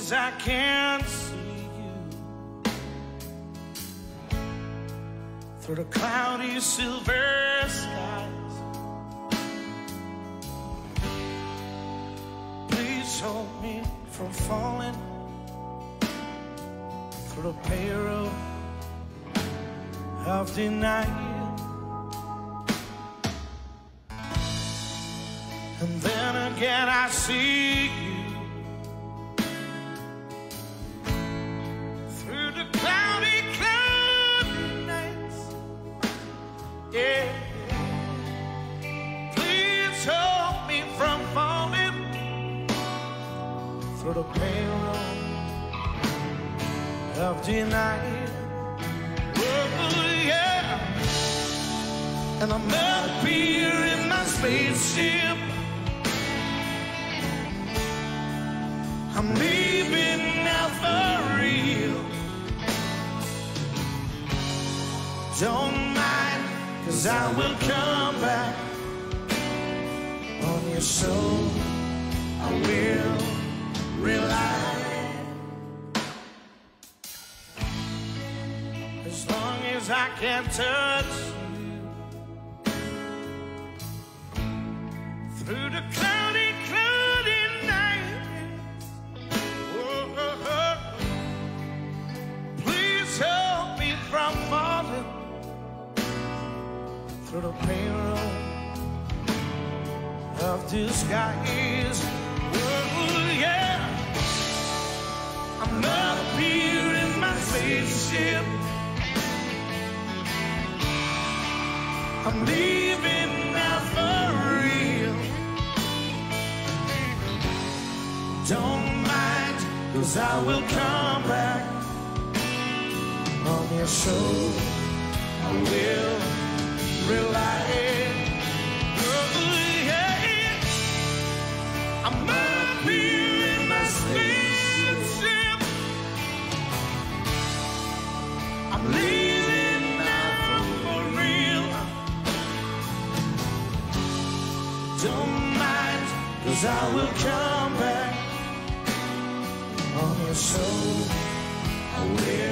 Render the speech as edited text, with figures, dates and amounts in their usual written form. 'cause I can't see you through the cloudy silver skies. Please hold me from falling through the peril of denial. And then again I see you through the cloudy, cloudy nights. Yeah, please hold me from falling through the peril of denial. Oh, yeah. And I'm up here in my spaceship, I'm leaving now for real. Don't mind, 'cause I will come back on your soul. I will rely. As long as I can touch you through the cloudy, cloudy nights. Oh, oh, oh. Please help me from falling through the peril of disguise. Oh, yeah. I'm up here in my spaceship, I'm leaving now for real. Don't mind, 'cause I will come back on your soul. I will rely. Oh, yeah. I'm up here in my spaceship, I'm leaving. Don't mind, 'cause I will come back on your soul. I will.